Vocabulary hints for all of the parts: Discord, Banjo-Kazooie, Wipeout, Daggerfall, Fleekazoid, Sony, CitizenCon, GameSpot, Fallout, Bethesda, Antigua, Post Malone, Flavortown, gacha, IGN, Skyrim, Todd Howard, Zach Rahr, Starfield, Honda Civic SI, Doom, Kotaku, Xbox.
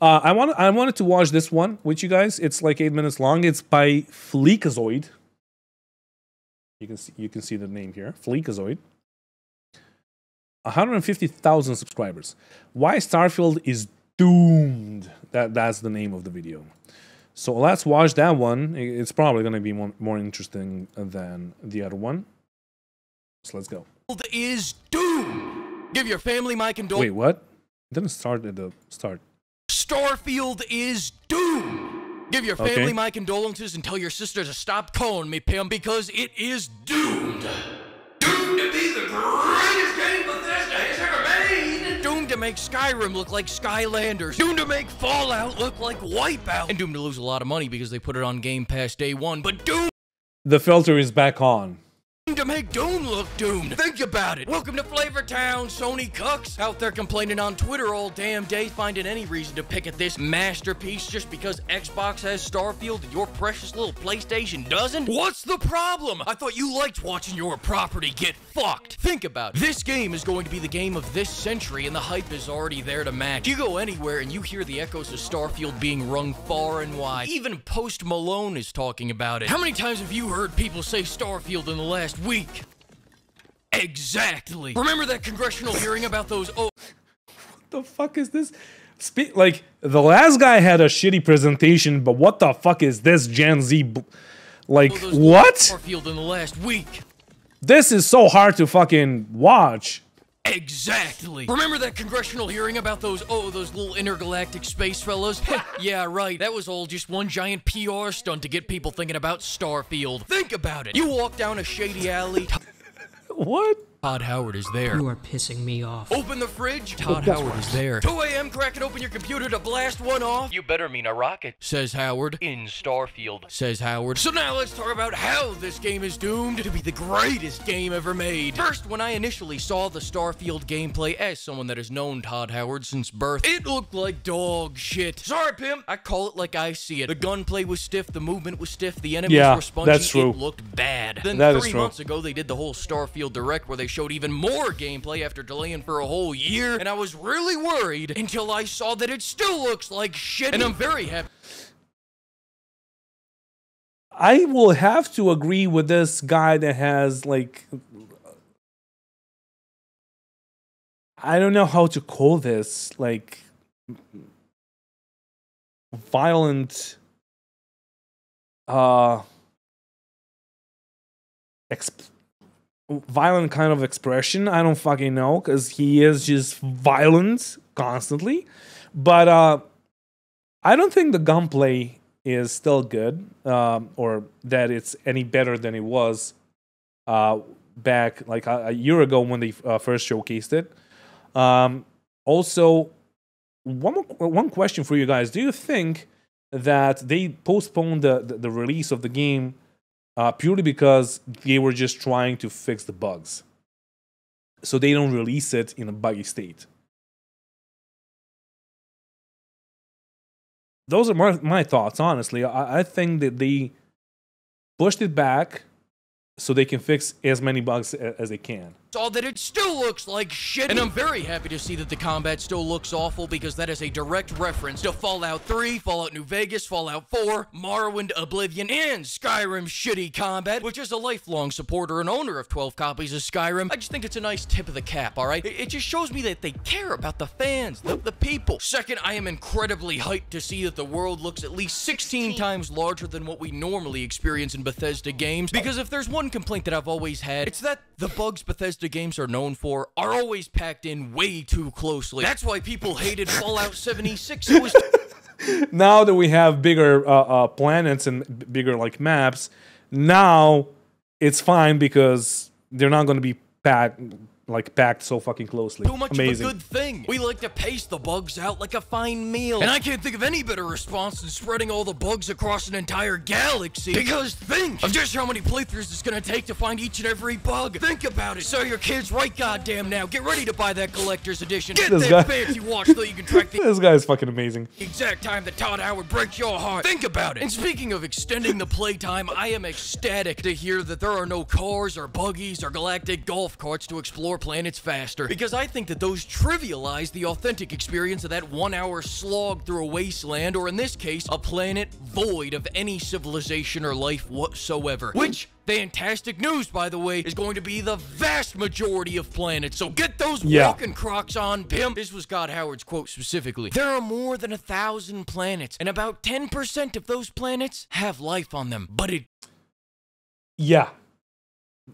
I wanted to watch this one with you guys. It's like 8 minutes long. It's by Fleekazoid. You can see the name here, Fleekazoid. 150,000 subscribers. Why Starfield is doomed. That's the name of the video. So let's watch that one. It's probably going to be more interesting than the other one. So let's go. Is doomed. Give your family my condolences. Wait, what? It didn't start at the start. Starfield is doomed. Give your family my condolences and tell your sister to stop calling me Pim because it is doomed. Doomed to be the greatest game Bethesda has ever made. Doomed to make Skyrim look like Skylanders. Doomed to make Fallout look like Wipeout. And doomed to lose a lot of money because they put it on Game Pass day one. But doomed. The filter is back on. To make Doom look doomed. Think about it. Welcome to Flavortown, Sony cucks. Out there complaining on Twitter all damn day, finding any reason to pick at this masterpiece just because Xbox has Starfield and your precious little PlayStation doesn't? What's the problem? I thought you liked watching your property get fucked. Think about it. This game is going to be the game of this century and the hype is already there to match. You go anywhere and you hear the echoes of Starfield being rung far and wide. Even Post Malone is talking about it. How many times have you heard people say Starfield in the last week? Exactly. Remember that congressional hearing about those what the fuck is this? Like, the last guy had a shitty presentation, but what the fuck is this Gen Z like, what? Starfield in the last week. This is so hard to fucking watch. Exactly. Remember that congressional hearing about those, those little intergalactic space fellows? Yeah, right. That was all just one giant PR stunt to get people thinking about Starfield. Think about it. You walk down a shady alley. What? Todd Howard is there. You are pissing me off. Open the fridge. Todd Howard is there. 2 a.m. cracking open your computer to blast one off. You better mean a rocket, says Howard. In Starfield, says Howard. So now let's talk about how this game is doomed to be the greatest game ever made. First, when I initially saw the Starfield gameplay as someone that has known Todd Howard since birth, it looked like dog shit. Sorry, Pim. I call it like I see it. The gunplay was stiff. The movement was stiff. The enemies were spongy. That's true. It looked bad. Then that 3 months ago, they did the whole Starfield Direct where they showed even more gameplay after delaying for a whole year, and I was really worried until I saw that it still looks like shit, and I'm very happy. I will have to agree with this guy that has, like, I don't know how to call this, like, violent violent kind of expression. I don't fucking know, because he is just violent constantly. But I don't think the gunplay is still good, or that it's any better than it was back like a year ago when they first showcased it. Also, one question for you guys. Do you think that they postponed the release of the game purely because they were just trying to fix the bugs, so they don't release it in a buggy state? Those are my thoughts, honestly. I think that they pushed it back so they can fix as many bugs as they can. Saw that it still looks like shit, and I'm very happy to see that the combat still looks awful, because that is a direct reference to Fallout 3, Fallout New Vegas, Fallout 4, Morrowind, Oblivion, and Skyrim's shitty combat, which is a lifelong supporter and owner of 12 copies of Skyrim. I just think it's a nice tip of the cap, alright? It just shows me that they care about the fans, the people. Second, I am incredibly hyped to see that the world looks at least 16 times larger than what we normally experience in Bethesda games, because if there's one complaint that I've always had, it's that the bugs Bethesda games are known for are always packed in way too closely. That's why people hated Fallout 76. It was now that we have bigger planets and bigger like maps, now it's fine because they're not going to be packed so fucking closely. Too much of a good thing. We like to pace the bugs out like a fine meal. And I can't think of any better response than spreading all the bugs across an entire galaxy. Because think of just how many playthroughs it's gonna take to find each and every bug. Think about it. So your kids right goddamn now. Get ready to buy that collector's edition. Get that fancy watch so you can track the- This guy is fucking amazing. Exact time that Todd Howard breaks your heart. Think about it. And speaking of extending the playtime, I am ecstatic to hear that there are no cars or buggies or galactic golf carts to explore planets faster, because I think that those trivialize the authentic experience of that 1 hour slog through a wasteland, or in this case, a planet void of any civilization or life whatsoever. Which, fantastic news, by the way, is going to be the vast majority of planets. So get those walking Crocs on, pimp. This was Todd Howard's quote specifically. There are more than 1,000 planets, and about 10% of those planets have life on them. But it...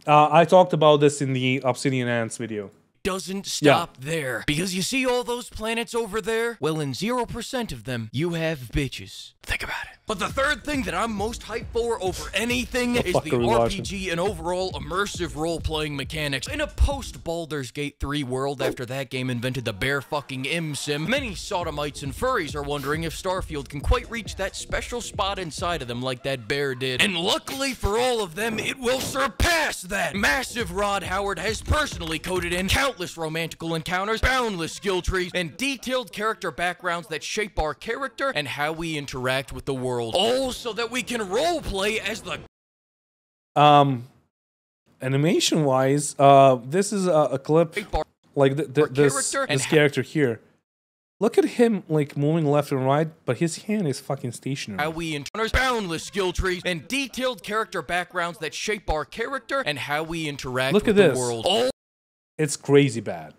I talked about this in the Obsidian Ants video. Doesn't stop there. Because you see all those planets over there? Well, in 0% of them, you have bitches. Think about it. But the third thing that I'm most hyped for over anything is the RPG and overall immersive role-playing mechanics. In a post-Baldur's Gate 3 world, after that game invented the bare fucking M-Sim, many sodomites and furries are wondering if Starfield can quite reach that special spot inside of them like that bear did. And luckily for all of them, it will surpass that. Massive Rod Howard has personally coded in countless romantical encounters, boundless skill trees, and detailed character backgrounds that shape our character and how we interact with the world. All so that we can roleplay as the... Animation-wise, this is a clip, like this character here. Look at him, like, moving left and right, but his hand is fucking stationary. How we encounter boundless skill trees and detailed character backgrounds that shape our character and how we interact with the world. All... It's crazy bad,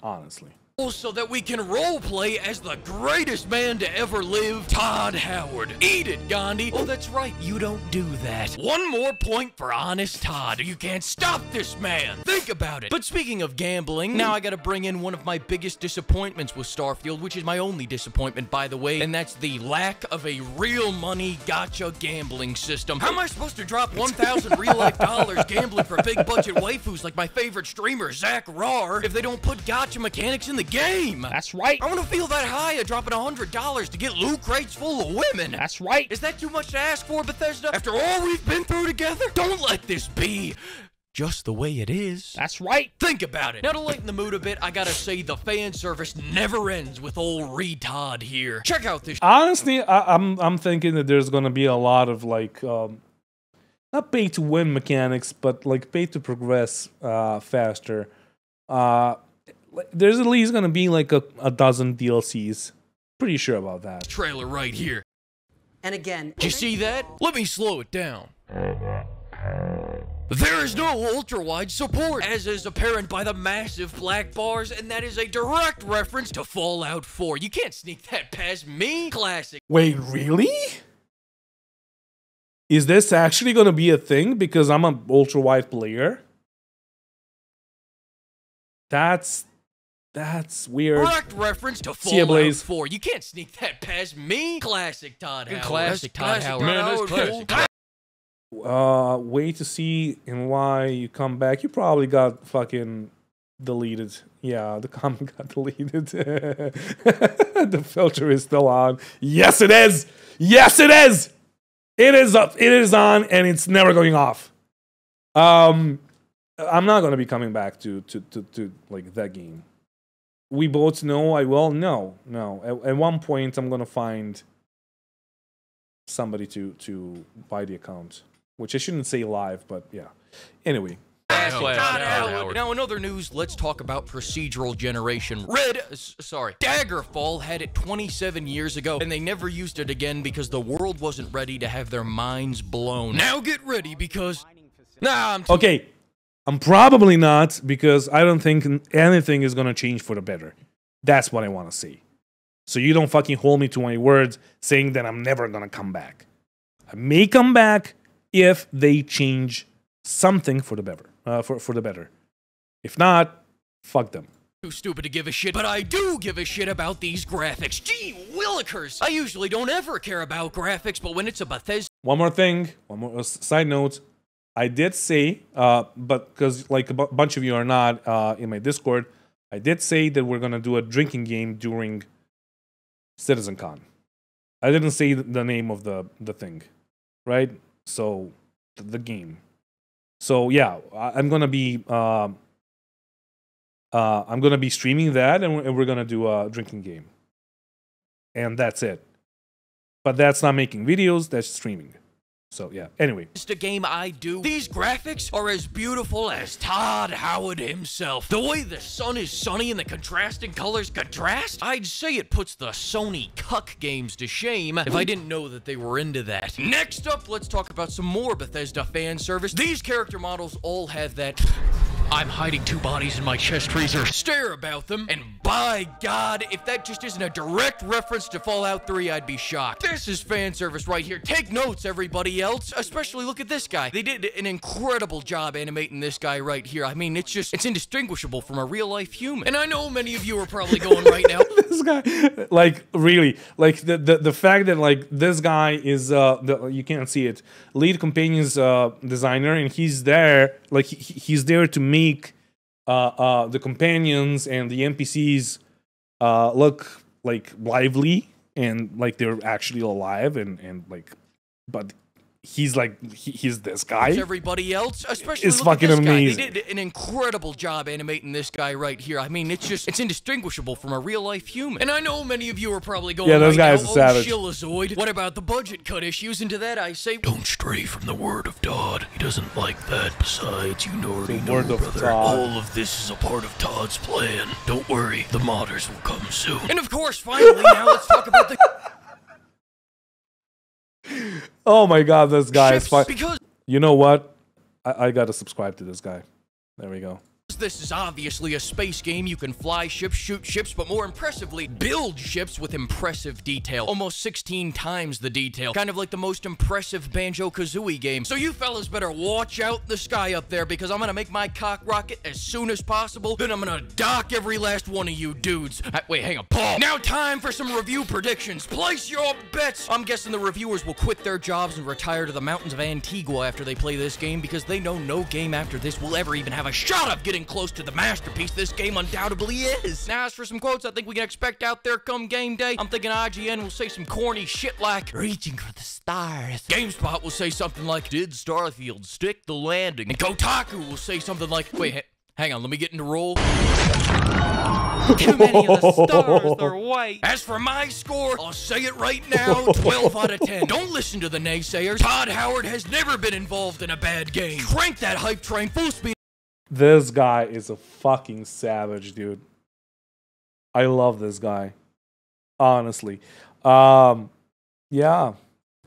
honestly. So that we can roleplay as the greatest man to ever live, Todd Howard. Eat it, Gandhi. Oh, that's right. You don't do that. One more point for honest Todd. You can't stop this man. Think about it. But speaking of gambling, now I gotta bring in one of my biggest disappointments with Starfield, which is my only disappointment, by the way, and that's the lack of a real money gacha gambling system. How am I supposed to drop 1,000 real-life dollars gambling for big-budget waifus like my favorite streamer, Zach Rahr, if they don't put gacha mechanics in the game? That's right. I want to feel that high of dropping $100 to get loot crates full of women. That's right. Is that too much to ask for, Bethesda? After all we've been through together? Don't let this be just the way it is. That's right. Think about it. Now, to lighten the mood a bit, I gotta say the fan service never ends with old Todd here. Check out this. Honestly, I'm thinking that there's gonna be a lot of, like, not pay-to-win mechanics, but, like, pay-to-progress faster. There's at least gonna be like a dozen DLCs. Pretty sure about that. Trailer right here. And again, you see that? Let me slow it down. There is no ultra-wide support, as is apparent by the massive black bars, and that is a direct reference to Fallout 4. You can't sneak that past me. Classic. Wait, really? Is this actually gonna be a thing? Because I'm an ultra-wide player. That's weird. Direct reference to Fallout 4. You can't sneak that past me. Classic Todd Howard. Classic Todd Howard. Wait to see and why you come back. You probably got fucking deleted. Yeah, the comment got deleted. The filter is still on. Yes, it is. Yes, it is. It is up. It is on, and it's never going off. I'm not gonna be coming back to like that game. We both know I will. No. At one point, I'm gonna find somebody to buy the account, which I shouldn't say live, but yeah. Anyway. Now, in other news, let's talk about procedural generation. Daggerfall had it 27 years ago, and they never used it again because the world wasn't ready to have their minds blown. Now get ready, because okay. I'm probably not, because I don't think anything is gonna change for the better. That's what I want to see. So you don't fucking hold me to my words saying that I'm never gonna come back. I may come back if they change something for the better. For the better. If not, fuck them. Too stupid to give a shit, but I do give a shit about these graphics. Gee willikers! I usually don't ever care about graphics, but when it's a Bethesda... One more side note. I did say, but because like a bunch of you are not in my Discord, I did say that we're going to do a drinking game during CitizenCon. I didn't say the name of the thing, right? So, the game. So, yeah, I'm going to be streaming that, and we're going to do a drinking game. And that's it. But that's not making videos, that's streaming. So yeah, anyway. It's the game I do. These graphics are as beautiful as Todd Howard himself. The way the sun is sunny and the contrasting colors contrast, I'd say it puts the Sony cuck games to shame if I didn't know that they were into that. Next up, let's talk about some more Bethesda fan service. These character models all have that I'm hiding two bodies in my chest freezer stare about them, and by God, if that just isn't a direct reference to Fallout 3, I'd be shocked. This is fan service right here. Take notes, everybody else, especially look at this guy. They did an incredible job animating this guy right here. I mean, it's just, it's indistinguishable from a real-life human. And I know many of you are probably going right now. This guy, like, really, like, the fact that, like, this guy is, you can't see it, lead companions designer, and he's there, like, he's there to meet the companions and the NPCs look like lively and like they're actually alive and like, but he's like, he's this guy. Everybody else, especially is fucking amazing. They did an incredible job animating this guy right here. I mean, it's just, it's indistinguishable from a real-life human. And I know many of you are probably going, yeah, those guys are savage. Fleekazoid, what about the budget cut issues? And to that I say, don't stray from the word of Todd. He doesn't like that. Besides, you already know, brother, all of this is a part of Todd's plan. Don't worry, the modders will come soon. And of course, finally, now let's talk about the... Oh my God, this guy is fine. You know what? I gotta subscribe to this guy. There we go. This is obviously a space game. You can fly ships, shoot ships, but more impressively, build ships with impressive detail. Almost 16 times the detail. Kind of like the most impressive Banjo-Kazooie game. So you fellas better watch out the sky up there, because I'm gonna make my cock rocket as soon as possible, then I'm gonna dock every last one of you dudes. Wait, hang on, Paul. Now time for some review predictions. Place your bets! I'm guessing the reviewers will quit their jobs and retire to the mountains of Antigua after they play this game, because they know no game after this will ever even have a shot of getting close to the masterpiece this game undoubtedly is. Now, as for some quotes I think we can expect out there come game day, I'm thinking IGN will say some corny shit like, reaching for the stars. GameSpot will say something like, did Starfield stick the landing? And Kotaku will say something like, wait, hang on, let me get into roll. Too many of the stars, they're white. As for my score, I'll say it right now, 12 out of 10. Don't listen to the naysayers. Todd Howard has never been involved in a bad game. Crank that hype train full speed. This guy is a fucking savage, dude. I love this guy, honestly. Yeah. Okay.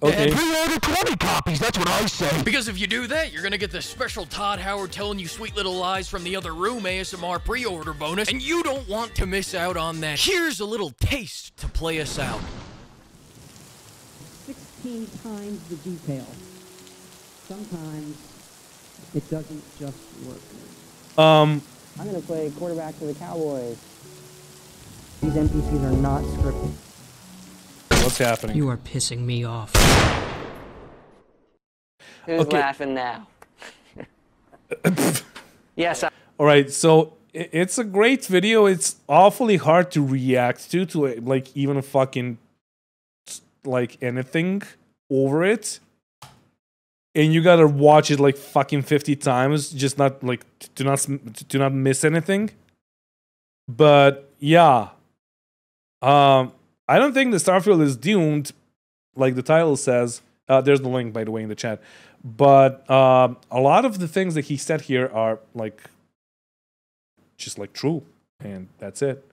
And pre-order 20 copies, that's what I say. Because if you do that, you're gonna get the special Todd Howard telling you sweet little lies from the other room ASMR pre-order bonus, and you don't want to miss out on that. Here's a little taste to play us out. 16 times the detail. Sometimes it doesn't just work. I'm gonna play quarterback for the Cowboys. These NPCs are not scripted. What's happening? You are pissing me off. Who's okay. Laughing now? Yes. All right. So it's a great video. It's awfully hard to react to like even fucking like anything over it. And you gotta watch it like fucking 50 times, just not like to not miss anything. But yeah, I don't think the Starfield is doomed, like the title says. There's the link, by the way, in the chat. But a lot of the things that he said here are like just like true, and that's it.